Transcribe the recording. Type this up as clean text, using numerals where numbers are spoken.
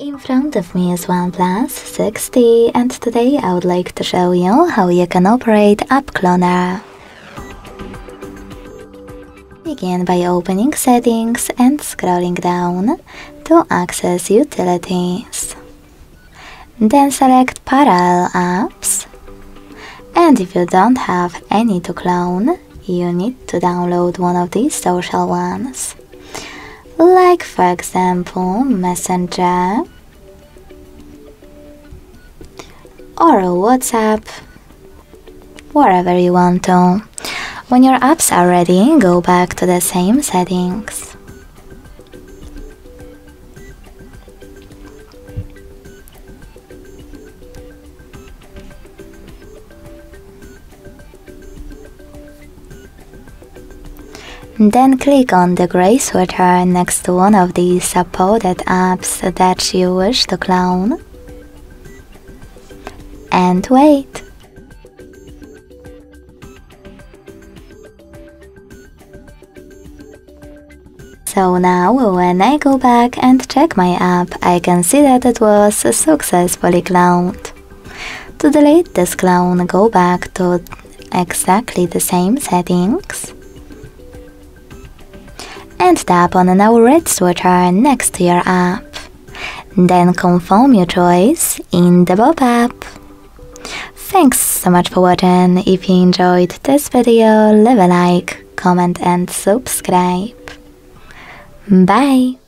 In front of me is OnePlus 6T, and today I would like to show you how you can operate App Cloner. Begin by opening Settings and scrolling down to access Utilities. Then select Parallel Apps, and if you don't have any to clone, you need to download one of these social ones. Like for example Messenger or WhatsApp, wherever you want to. When your apps are ready, go back to the same settings. Then click on the grey sweater next to one of the supported apps that you wish to clone, and wait. So now when I go back and check my app, I can see that it was successfully cloned. To delete this clone, go back to exactly the same settings and tap on an red switcher next to your app. Then confirm your choice in the pop-up. Thanks so much for watching. If you enjoyed this video, leave a like, comment and subscribe. Bye!